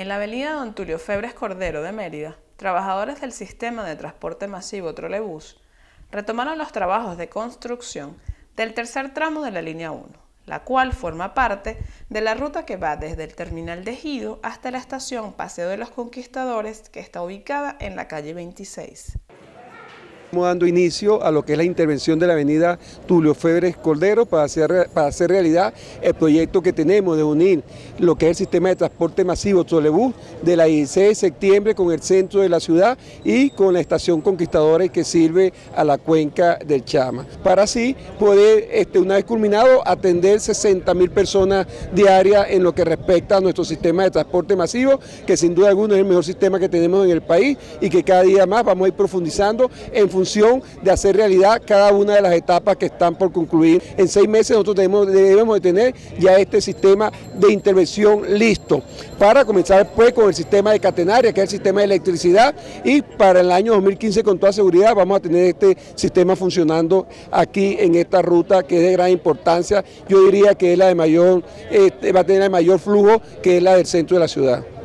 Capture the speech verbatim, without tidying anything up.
En la avenida Don Tulio Febres Cordero de Mérida, trabajadores del sistema de transporte masivo Trolebús retomaron los trabajos de construcción del tercer tramo de la línea uno, la cual forma parte de la ruta que va desde el terminal de Ejido hasta la estación Paseo de los Conquistadores, que está ubicada en la calle veintiséis. Estamos dando inicio a lo que es la intervención de la avenida Tulio Febres Cordero para hacer, para hacer realidad el proyecto que tenemos de unir lo que es el sistema de transporte masivo Trolebús de la dieciséis de septiembre con el centro de la ciudad y con la estación Conquistadores que sirve a la cuenca del Chama, para así poder, este, una vez culminado, atender sesenta mil personas diarias en lo que respecta a nuestro sistema de transporte masivo, que sin duda alguna es el mejor sistema que tenemos en el país y que cada día más vamos a ir profundizando en función de hacer realidad cada una de las etapas que están por concluir. En seis meses nosotros debemos, debemos de tener ya este sistema de intervención listo para comenzar después con el sistema de catenaria, que es el sistema de electricidad, y para el año dos mil quince con toda seguridad vamos a tener este sistema funcionando aquí en esta ruta que es de gran importancia. Yo diría que es la de mayor, este, va a tener el mayor flujo, que es la del centro de la ciudad.